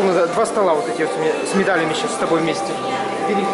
стол, два стола вот эти вот с медалями сейчас с тобой вместе. Бери.